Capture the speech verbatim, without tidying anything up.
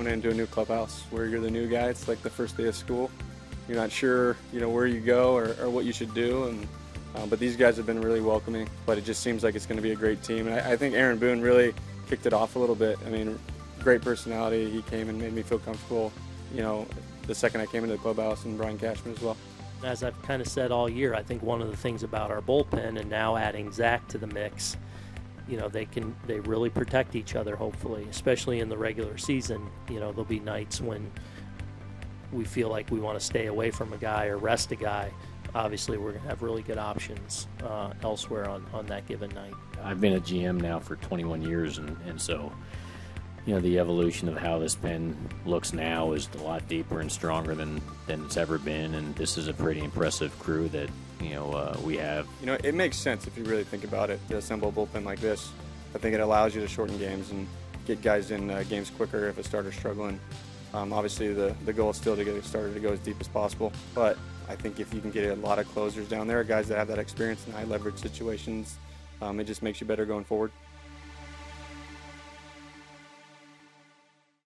coming into a new clubhouse where you're the new guy. It's like the first day of school. You're not sure, you know, where you go or, or what you should do. And uh, but these guys have been really welcoming. But it just seems like it's going to be a great team. And I, I think Aaron Boone really kicked it off a little bit. I mean, great personality. He came and made me feel comfortable, you know, the second I came into the clubhouse, and Brian Cashman as well. As I've kind of said all year, I think one of the things about our bullpen, and now adding Zach to the mix, you know, they can they really protect each other, hopefully, especially in the regular season. You know, there'll be nights when we feel like we want to stay away from a guy or rest a guy. Obviously, we're going to have really good options uh, elsewhere on, on that given night. I've been a G M now for twenty-one years, and, and so, you know, the evolution of how this pen looks now is a lot deeper and stronger than, than it's ever been, and this is a pretty impressive crew that, you know, uh, we have. You know, it makes sense if you really think about it, to assemble a bullpen like this. I think it allows you to shorten games and get guys in uh, games quicker if a starter's struggling. Um, obviously, the, the goal is still to get a starter to go as deep as possible, but I think if you can get a lot of closers down there, guys that have that experience in high leverage situations, um, it just makes you better going forward.